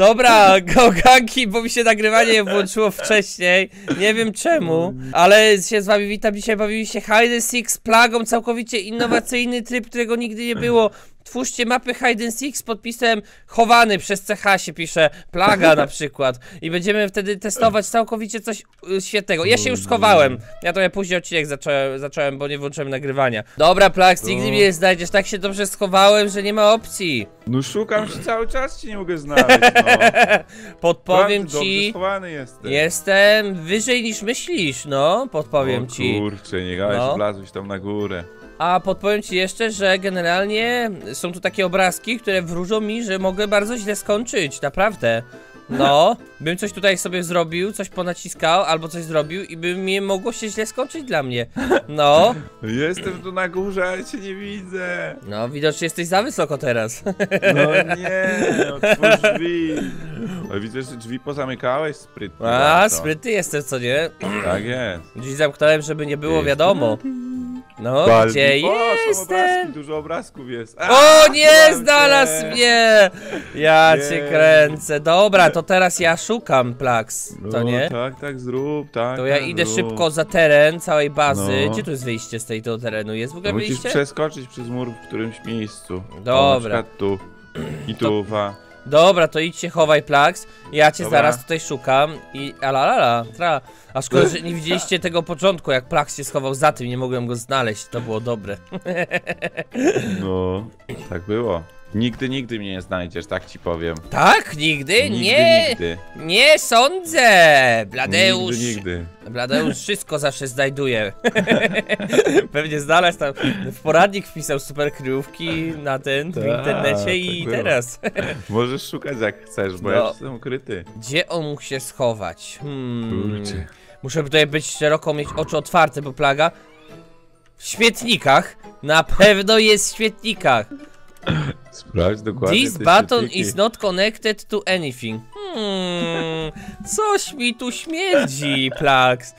Dobra, kołkanki, bo mi się nagrywanie włączyło wcześniej. Nie wiem czemu, ale się z wami witam. Dzisiaj bawimy się Hide and Seek z Plagą. Całkowicie innowacyjny tryb, którego nigdy nie było. Twórzcie mapy Hide and Seek z podpisem chowany, przez CH się pisze, Plaga na przykład. I będziemy wtedy testować całkowicie coś świetnego. Ja się już schowałem. Ja trochę później odcinek zacząłem, bo nie włączyłem nagrywania. Dobra, Plax, nigdy mnie nie znajdziesz. Tak się dobrze schowałem, że nie ma opcji. No szukam się cały czas, ci nie mogę znaleźć, no. Podpowiem ci, jestem wyżej niż myślisz, no. Podpowiem ci. Kurczę, nie gadaj, no. Wlazłeś tam na górę. A podpowiem ci jeszcze, że generalnie są tu takie obrazki, które wróżą mi, że mogę bardzo źle skończyć, naprawdę. No, bym coś tutaj sobie zrobił, coś ponaciskał, albo coś zrobił i by mnie mogło się źle skończyć dla mnie. No. Jestem tu na górze, ale cię nie widzę. No, widocznie jesteś za wysoko teraz. No nie, otwórz drzwi. Ale widzę, że drzwi pozamykałeś, sprytny. A, sprytny jestem, co nie? Tak jest. Dziś zamknąłem, żeby nie było wiadomo. No, Balbi. Gdzie jestem? Obrazki, dużo obrazków jest. O, nie, znalazł mnie! Ja nie. Cię kręcę. Dobra, to teraz ja szukam, Plax, no, to nie? Tak, tak, zrób, tak. To ja tak, idę szybko za teren całej bazy. No. Gdzie tu jest wyjście z tego terenu? Jest w ogóle wyjście? Musisz przeskoczyć przez mur w którymś miejscu. Dobra. O, na przykład tu. I tu, to... Dobra, to idź się chowaj, Plax. Ja cię zaraz tutaj szukam i tra. A szkoda, że nie widzieliście tego początku, jak Plax się schował za tym, nie mogłem go znaleźć, to było dobre. No, tak było. Nigdy mnie nie znajdziesz, tak ci powiem. Tak? Nigdy? Nie, nigdy. Nie sądzę! Bladeusz! Nigdy. Bladeusz wszystko zawsze znajduje. Pewnie znalazł tam, w poradnik wpisał super kryjówki na ten, w internecie i tak teraz. Możesz szukać jak chcesz, bo ja jestem ukryty. Gdzie on mógł się schować? Muszę tutaj być szeroko, mieć oczy otwarte, bo Plaga... W śmietnikach! Na pewno jest w śmietnikach! Sprawdź dokładnie. This button is not connected to anything. Coś mi tu śmierdzi, Plax.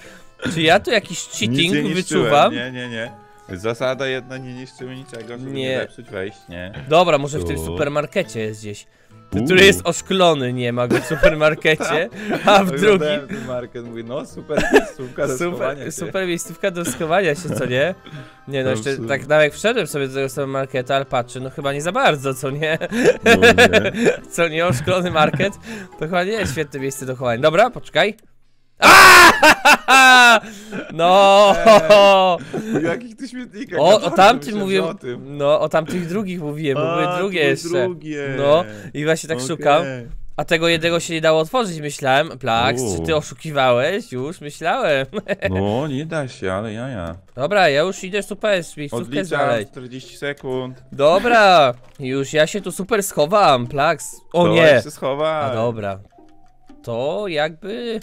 Czy ja tu jakiś cheating wyczuwam? Nie. Zasada jedna, nie niszczymy niczego, żeby nie zepsuć wejść, nie. Dobra, może w tym supermarkecie jest gdzieś. Który jest oszklony, nie ma go w supermarkecie, a w drugim... Mówi, no super miejscówka do schowania się. Super miejscówka do schowania się, co nie? Nie no, jeszcze tak nawet wszedłem sobie do tego supermarketu, ale patrzę, no chyba nie za bardzo, co nie? No, nie. Co nie, oszklony market, to chyba nie jest świetne miejsce do chowania. Dobra, poczekaj. No! O jakich ty śmietnikach? O tamtym mówiłem. No, o tamtych drugich mówiłem, bo były drugie jeszcze. No, i właśnie tak szukam. A tego jednego się nie dało otworzyć, myślałem. Plax, czy ty oszukiwałeś? Już myślałem. No, nie da się, ale ja. Dobra, ja już idę super miejscówkę znaleźć. 40 sekund. Dobra, już ja się tu super schowam, Plax. O nie! Ja się schowam. A dobra. To jakby...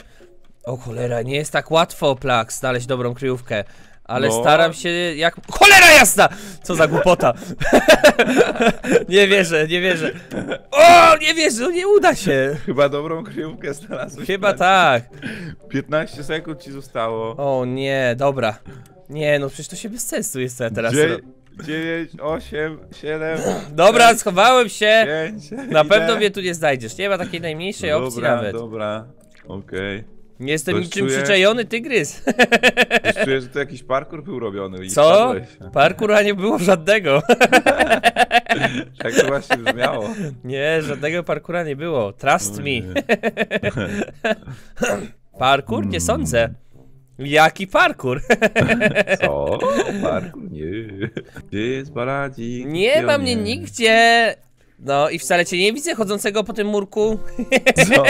O cholera, nie jest tak łatwo, Plax, znaleźć dobrą kryjówkę. Ale staram się jak... Cholera jasna! Co za głupota. nie wierzę. O, nie wierzę, no nie uda się. Chyba dobrą kryjówkę znalazłem. Chyba tak. 15 sekund ci zostało. O nie, dobra. Nie, no przecież to się bez sensu jest teraz. 9, 8, 7... Dobra, schowałem się. 5, na pewno mnie tu nie znajdziesz. Nie ma takiej najmniejszej opcji nawet. Dobra, okej. Nie jestem niczym przyczajony, tygrys. Czuję, że to jakiś parkour był robiony. I co? Parkour, a nie było żadnego. Tak to właśnie brzmiało. Nie, żadnego parkoura nie było. Trust me. Parkour? Nie sądzę. Jaki parkour? Co? Parkour? Nie. Gdzie jest Bladii? Nie ma mnie nigdzie. No i wcale cię nie widzę chodzącego po tym murku. Co?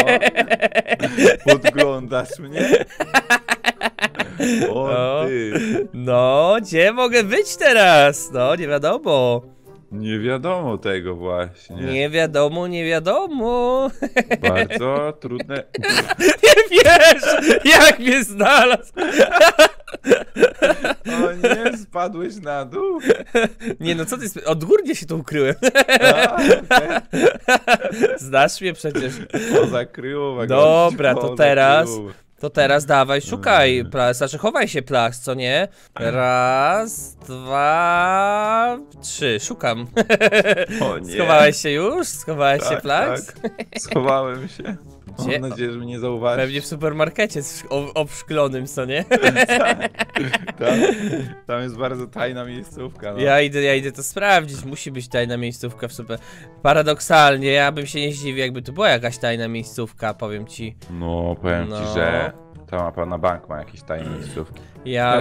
Podglądasz mnie? O ty. No, gdzie mogę być teraz? No, nie wiadomo. Nie wiadomo tego właśnie. Nie wiadomo. Bardzo trudne. Nie wiesz, jak mnie znalazł. O nie, spadłeś na dół. Nie no, co ty, odgórnie się tu ukryłem. Okay. Znasz mnie przecież. Poza kryjówką. Dobra, to teraz To teraz dawaj, szukaj, znaczy chowaj się, Plax, co nie? Raz, dwa, trzy, szukam. O nie. Schowałeś się już? Schowałeś się, Plax? Tak. Schowałem się. Gdzie? Mam nadzieję, że mnie zauważysz. Pewnie w supermarkecie obszklonym, co nie? Tam jest bardzo tajna miejscówka. No. Ja idę to sprawdzić, musi być tajna miejscówka w super... Paradoksalnie, ja bym się nie zdziwił, jakby tu była jakaś tajna miejscówka, powiem ci. No, powiem ci, że ta mapa na bank ma jakieś tajne miejscówki. Ja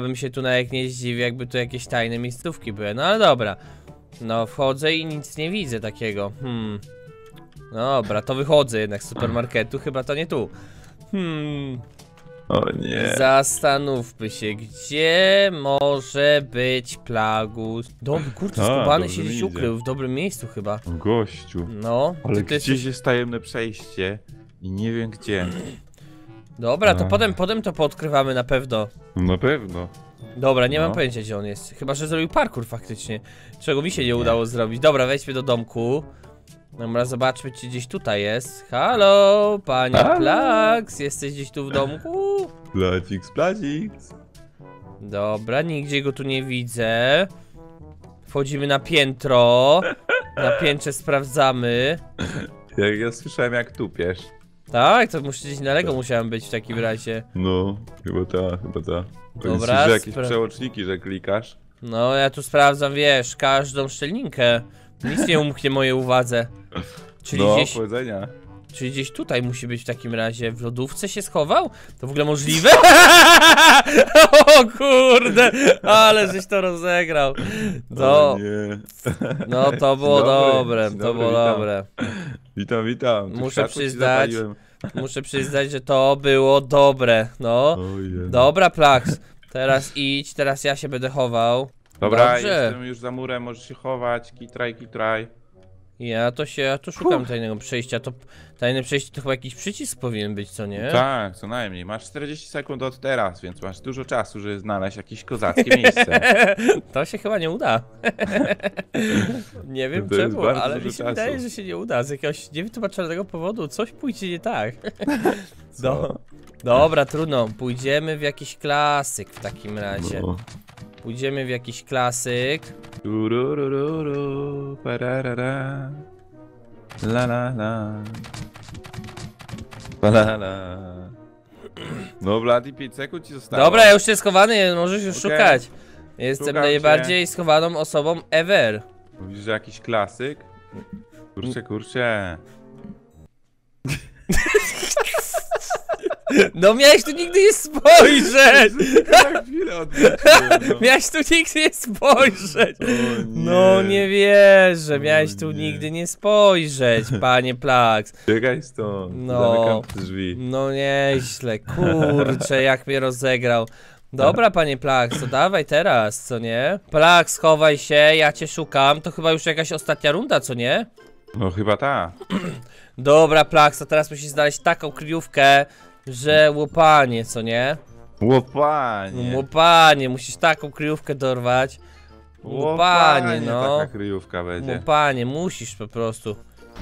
bym się tu nawet nie zdziwił, jakby tu jakieś tajne miejscówki były, no ale dobra. No, wchodzę i nic nie widzę takiego, Dobra, to wychodzę jednak z supermarketu, chyba to nie tu. O nie. Zastanówmy się, gdzie może być Plagus. Dobry, kurczę, skubany się gdzieś ukrył, w dobrym miejscu chyba. Gościu. No. Ale gdzieś jest tajemne przejście i nie wiem gdzie. Dobra, to potem to poodkrywamy na pewno. Na pewno. Dobra, nie mam pojęcia, gdzie on jest. Chyba że zrobił parkour faktycznie, czego mi się nie udało zrobić. Dobra, wejdźmy do domku. Dobra, zobaczmy, czy gdzieś tutaj jest. Halo, panie Plax, jesteś gdzieś tu w domku? Placiks. Dobra, nigdzie go tu nie widzę. Wchodzimy na piętro. Na piętrze sprawdzamy. Ja słyszałem, jak tupiesz. Tak, to muszę gdzieś daleko musiałem być w takim razie. No, chyba ta. Dobra, że jakieś przełączniki, że klikasz. No, ja tu sprawdzam, wiesz, każdą szczelinkę. Nic nie umknie mojej uwadze. Czyli gdzieś... powiedzenia. Czyli gdzieś tutaj musi być w takim razie. W lodówce się schował? To w ogóle możliwe? O kurde, ale żeś to rozegrał. To... No to było dobre, to było dobre. Witam. Muszę przyznać, że to było dobre, no. Dobra, Plax, teraz idź, teraz ja się będę chował. Dobra, jestem już za murem, możesz się chować, kitraj. Ja tu szukam tajnego przejścia, to tajne przejście to chyba jakiś przycisk powinien być, co nie? Tak, co najmniej, masz 40 sekund od teraz, więc masz dużo czasu, żeby znaleźć jakieś kozackie miejsce. To się chyba nie uda. Nie wiem czemu, ale mi się wydaje, że się nie uda, z jakiegoś niewytłumaczonego powodu coś pójdzie nie tak. Dobra, trudno, pójdziemy w jakiś klasyk w takim razie. Pójdziemy w jakiś klasyk. No, Bladii, 5 sekund ci zostało. Dobra, ja już jestem schowany, możesz już szukać. Jestem najbardziej schowaną osobą ever. Mówisz, że jakiś klasyk? Kurczę. No miałeś tu nigdy nie spojrzeć! Miałeś tu nigdy nie spojrzeć! No nie wierzę, miałeś tu nigdy nie spojrzeć, panie Plax. Biegaj stąd, zamykam te drzwi. No nieźle, kurczę, jak mnie rozegrał. Dobra, panie Plax, to dawaj teraz, co nie? Plax, chowaj się, ja cię szukam, to chyba już jakaś ostatnia runda, co nie? No chyba ta. Dobra, Plax, to teraz musisz znaleźć taką kryjówkę, że łopanie, co nie? Łopanie, musisz taką kryjówkę dorwać. Łopanie, no. Taka kryjówka będzie. Łopanie, musisz po prostu.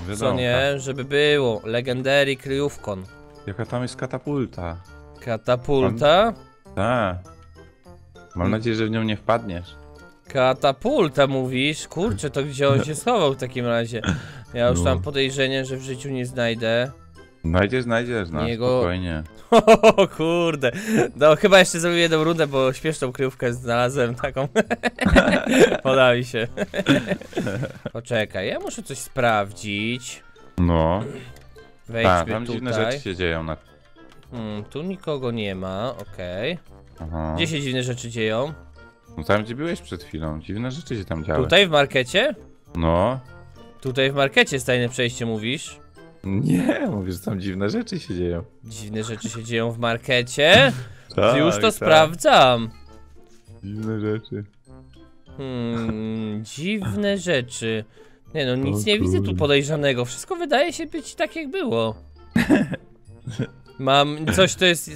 Wiadomo, co nie? Tak. Żeby było. Legendary kryjówkon. Jaka tam jest katapulta? Katapulta? Tak. Mam nadzieję, że w nią nie wpadniesz. Katapulta mówisz? Kurczę, to gdzie on się schował w takim razie? Ja już tam podejrzenie, że w życiu nie znajdę. Znajdziesz nas, spokojnie. O kurde, no chyba jeszcze zrobię jedną rundę, bo śmieszną kryjówkę znalazłem taką. Poda mi się. Poczekaj, ja muszę coś sprawdzić. No. Wejdźmy tam tutaj. Dziwne rzeczy się dzieją. Tu nikogo nie ma, okej. Gdzie się dziwne rzeczy dzieją? No tam gdzie byłeś przed chwilą, dziwne rzeczy się tam działy. Tutaj w markecie? No. Tutaj w markecie jest tajne przejście, mówisz? Nie, mówisz, że tam dziwne rzeczy się dzieją. Dziwne rzeczy się dzieją w markecie? Tak, już to sprawdzam. Dziwne rzeczy. Dziwne rzeczy. Nie no, nic nie widzę tu podejrzanego. Wszystko wydaje się być tak, jak było.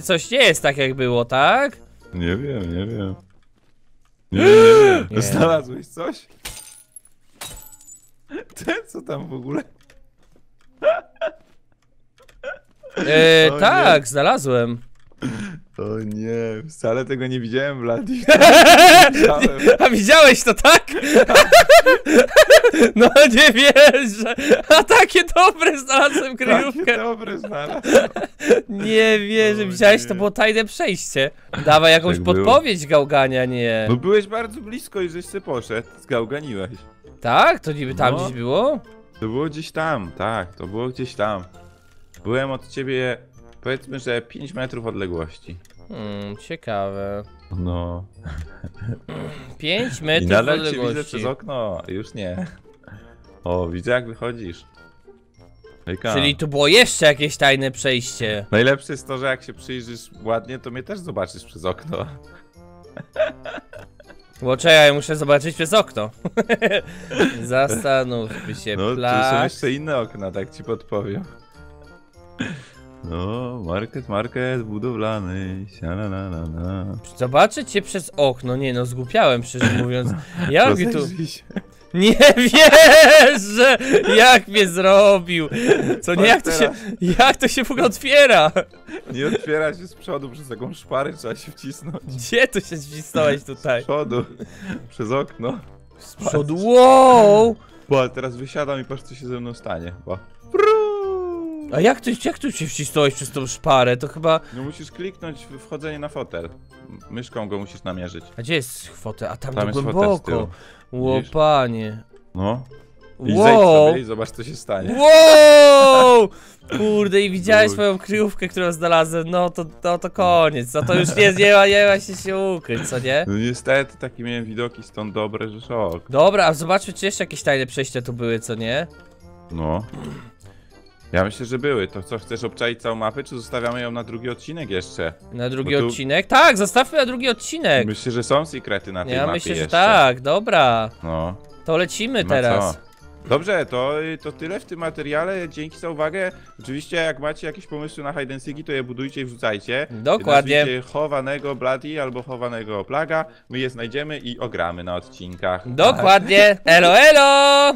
Coś nie jest tak, jak było, tak? Nie wiem. Nie. Znalazłeś coś? Co tam w ogóle? Tak, nie. Znalazłem. O nie, wcale tego nie widziałem, Bladii. A widziałeś to, tak? No nie wierzę. A takie dobre znalazłem kryjówkę. Takie dobre znalazłem. Nie wierzę, widziałeś, to było tajne przejście. Dawaj jakąś tak podpowiedź było. Gałgania, nie. Bo byłeś bardzo blisko i żeś se poszedł, zgałganiłeś. Tak? To niby tam gdzieś było? To było gdzieś tam, tak, to było gdzieś tam. Byłem od ciebie... Powiedzmy, że 5 metrów odległości. Ciekawe. No. 5 metrów i nadal odległości. Cię widzę przez okno. Już nie. O, widzę jak wychodzisz. Hejka. Czyli tu było jeszcze jakieś tajne przejście. Najlepsze jest to, że jak się przyjrzysz ładnie, to mnie też zobaczysz przez okno. Bo czekaj, muszę zobaczyć przez okno. Zastanówmy się. No, Plax. Tu są jeszcze inne okna, tak ci podpowiem. No, market budowlany, sialalala. Zobaczę cię przez okno, nie no, zgłupiałem szczerze mówiąc. Ja robię tu... Nie wierzę, jak mnie zrobił. Co nie, jak to się w ogóle otwiera? Nie otwiera się z przodu, przez taką szparę trzeba się wcisnąć. Gdzie to się wcisnąłeś tutaj? Z przodu, przez okno. Z przodu, wow! Bo teraz wysiadam i patrz co się ze mną stanie, bo... A jak tu się wcisnąłeś przez tą szparę? To chyba... No musisz kliknąć w wchodzenie na fotel. Myszką go musisz namierzyć. A gdzie jest fotel? A tam jest głęboko. Łopanie. No. I zejdź sobie i zobacz co się stanie. Wow! Kurde, i widziałeś moją kryjówkę, którą znalazłem. No to koniec. No to już nie ma się ukryć, co nie? No niestety takie miałem widoki stąd dobre, że szok. Dobra, a zobaczmy czy jeszcze jakieś tajne przejścia tu były, co nie? No. Ja myślę, że były. To co, chcesz obczaić całą mapę, czy zostawiamy ją na drugi odcinek jeszcze? Na drugi odcinek? Tak, zostawmy na drugi odcinek. Myślę, że są sekrety na tej mapie. Ja myślę, że tak, dobra. No. To lecimy teraz. Dobrze, to tyle w tym materiale. Dzięki za uwagę. Oczywiście jak macie jakieś pomysły na Hide and Seeki, to je budujcie i wrzucajcie. Dokładnie. Nazwijcie chowanego Bladii albo chowanego Plaga. My je znajdziemy i ogramy na odcinkach. Dokładnie. Elo, elo!